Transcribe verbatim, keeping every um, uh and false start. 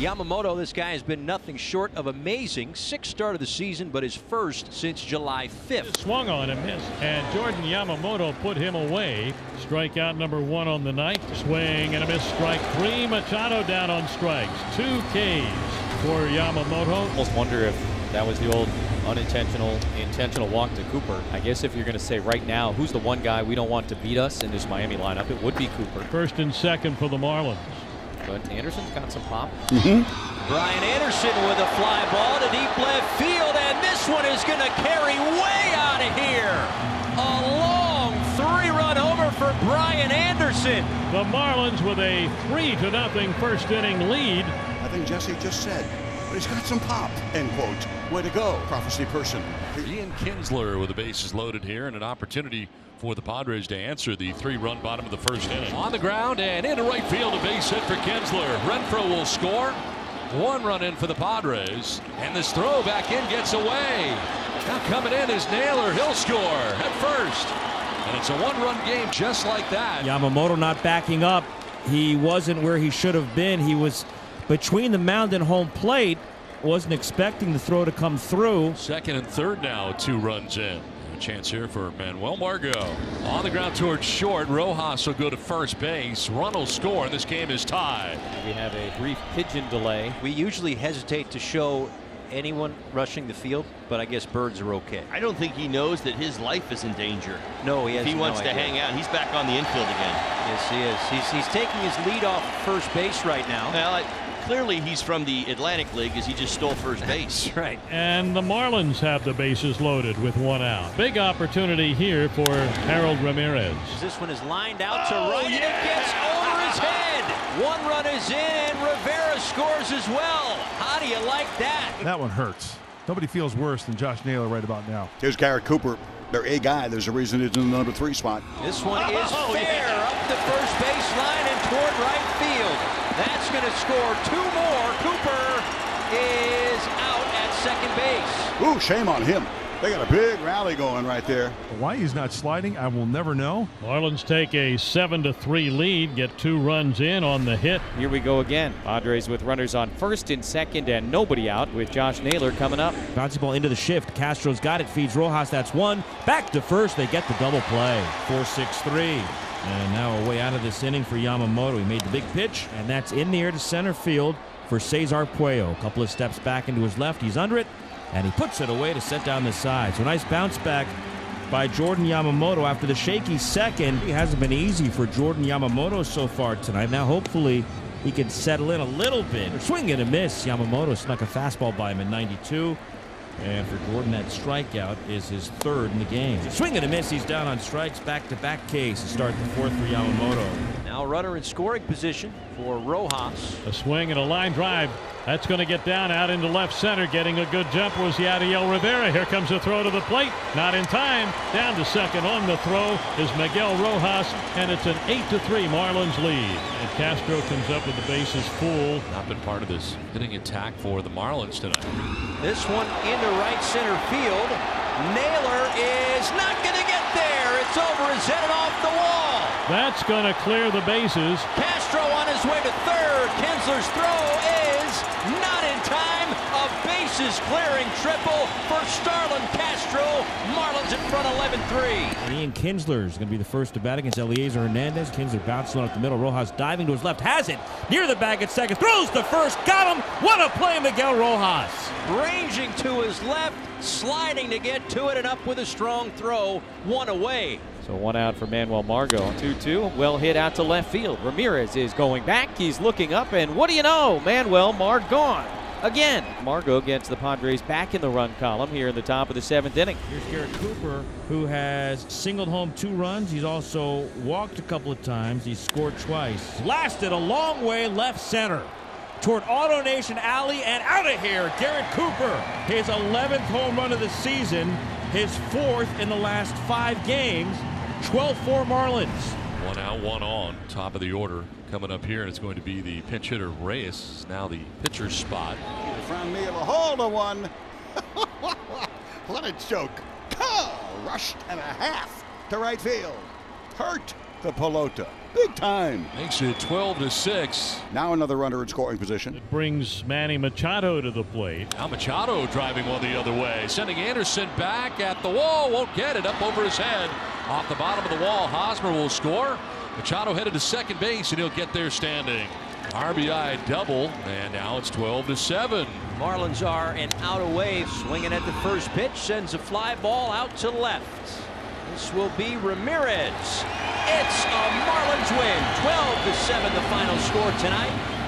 Yamamoto, this guy has been nothing short of amazing. Sixth start of the season, but his first since July fifth. Swung on and missed, and Jordan Yamamoto put him away. Strikeout number one on the night. Swing and a miss, strike three. Machado down on strikes. Two Ks for Yamamoto. Almost wonder if that was the old unintentional, intentional walk to Cooper. I guess if you're going to say right now, who's the one guy we don't want to beat us in this Miami lineup, it would be Cooper. First and second for the Marlins. But Anderson's got some pop. Mm-hmm. Brian Anderson with a fly ball to deep left field, and this one is going to carry way out of here. A long three-run homer for Brian Anderson. The Marlins with a three to nothing first inning lead. I think Jesse just said, but he's got some pop, end quote. Way to go, prophecy person. Ian Kinsler with the bases loaded here, and an opportunity for the Padres to answer the three-run bottom of the first inning. On the ground and into right field, a base hit for Kinsler. Renfro will score. One run in for the Padres, and this throw back in gets away. Now coming in is Naylor. He'll score at first, and it's a one-run game just like that. Yamamoto not backing up. He wasn't where he should have been. He was between the mound and home plate. Wasn't expecting the throw to come through. Second and third now, two runs in. Chance here for Manuel Margot. On the ground towards short. Rojas will go to first base. Run will score, and this game is tied. We have a brief pigeon delay. We usually hesitate to show anyone rushing the field, but I guess birds are okay. I don't think he knows that his life is in danger. No, he has If he wants no to idea. hang out, he's back on the infield again. Yes, he is. He's, he's taking his lead off first base right now. Well, I, clearly he's from the Atlantic League, as he just stole first base. Right. And the Marlins have the bases loaded with one out. Big opportunity here for Harold Ramirez. This one is lined out to oh, right, yeah. and it gets over his head. One run is in, and Rivera scores as well. How do you like that? That one hurts. Nobody feels worse than Josh Naylor right about now. Here's Garrett Cooper, their A guy. There's a reason it's in the number three spot. This one oh, is oh, fair yeah. up the first baseline and toward right field. That's going to score two more. Cooper is out at second base. Ooh, shame on him. They got a big rally going right there. Why he's not sliding, I will never know. Marlins take a seven to three lead, get two runs in on the hit. Here we go again. Padres with runners on first and second and nobody out, with Josh Naylor coming up. Bouncing ball into the shift. Castro's got it, feeds Rojas. That's one. Back to first. They get the double play. four six three. And now a way out of this inning for Yamamoto. He made the big pitch, and that's in the air to center field for Cesar Puyo. A couple of steps back into his left. He's under it, and he puts it away to set down the side. So a nice bounce back by Jordan Yamamoto after the shaky second. It hasn't been easy for Jordan Yamamoto so far tonight. Now hopefully he can settle in a little bit. Swing and a miss. Yamamoto snuck a fastball by him in ninety-two. And for Jordan, that strikeout is his third in the game. Swing and a miss. He's down on strikes. Back-to-back Ks to start the fourth for Yamamoto. Now runner in scoring position for Rojas. A swing and a line drive. That's going to get down out into left center. Getting a good jump was Yadiel Rivera. Here comes a throw to the plate. Not in time. Down to second on the throw is Miguel Rojas, and it's an eight to three Marlins lead. And Castro comes up with the bases full. Not been part of this hitting attack for the Marlins tonight. This one into right center field. Naylor is not going to get there. It's over his head and off the wall. That's going to clear the bases. Castro on his way to third. Kinsler's throw is not in time. A bases clearing triple for Starlin Castro. Marlins in front eleven three. Ian Kinsler is going to be the first to bat against Eliezer Hernandez. Kinsler bouncing up the middle. Rojas diving to his left. Has it near the bag at second. Throws to first. Got him. What a play, Miguel Rojas. Ranging to his left. Sliding to get to it and up with a strong throw. One away. So one out for Manuel Margot. two two. Well hit out to left field. Ramirez is going back. He's looking up, and what do you know? Manuel Margot again. Margot gets the Padres back in the run column here in the top of the seventh inning. Here's Garrett Cooper, who has singled home two runs. He's also walked a couple of times. He's scored twice. Blasted a long way left center toward AutoNation alley and out of here. Garrett Cooper, his eleventh home run of the season, his fourth in the last five games. twelve four Marlins. One out, one on. Top of the order coming up here, and it's going to be the pinch hitter Reyes. Now the pitcher's spot. From me, a hold of one. What a joke! Rushed and a half to right field. Hurt the pelota. Big time. Makes it twelve to six. Now another runner in scoring position. It brings Manny Machado to the plate. Now Machado driving one the other way, sending Anderson back at the wall. Won't get it. Up over his head. Off the bottom of the wall. Hosmer will score. Machado headed to second base, and he'll get there standing. R B I double, and now it's twelve to seven. Marlins are an out away. Swinging at the first pitch, sends a fly ball out to left. This will be Ramirez. It's a Marlins win. twelve to seven, the final score tonight.